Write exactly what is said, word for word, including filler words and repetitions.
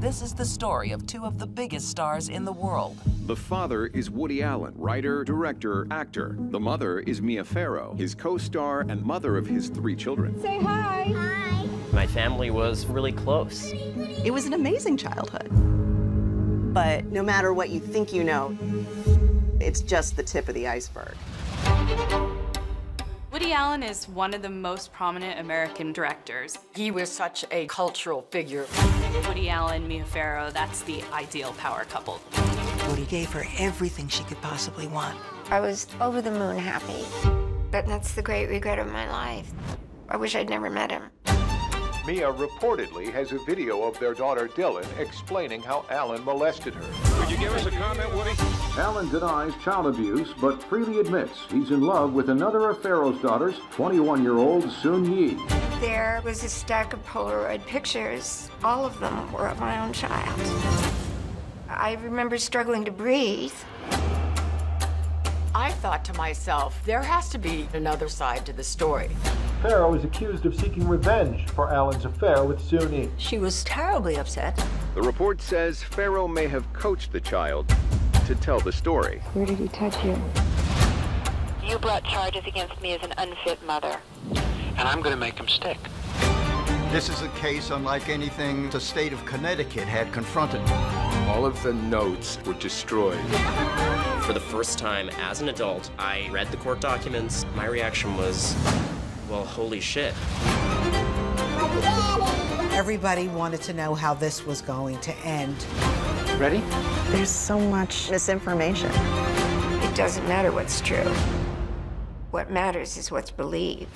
This is the story of two of the biggest stars in the world. The father is Woody Allen, writer, director, actor. The mother is Mia Farrow, his co-star and mother of his three children. Say hi. Hi. My family was really close. It was an amazing childhood. But no matter what you think you know, it's just the tip of the iceberg. Woody Allen is one of the most prominent American directors. He was such a cultural figure. Woody Allen, Mia Farrow, that's the ideal power couple. Woody gave her everything she could possibly want. I was over the moon happy, but that's the great regret of my life. I wish I'd never met him. Mia reportedly has a video of their daughter, Dylan, explaining how Allen molested her. Would you give us a comment, Woody? Allen denies child abuse, but freely admits he's in love with another of Farrow's daughters, twenty-one-year-old Soon-Yi. There was a stack of Polaroid pictures. All of them were of my own child. I remember struggling to breathe. I thought to myself, there has to be another side to the story. Farrow is accused of seeking revenge for Allen's affair with Soon-Yi. She was terribly upset. The report says Farrow may have coached the child to tell the story. Where did he touch you? You brought charges against me as an unfit mother. And I'm going to make him stick. This is a case unlike anything the state of Connecticut had confronted. All of the notes were destroyed. For the first time as an adult, I read the court documents. My reaction was, well, holy shit. Everybody wanted to know how this was going to end. Ready? There's so much misinformation. It doesn't matter what's true. What matters is what's believed.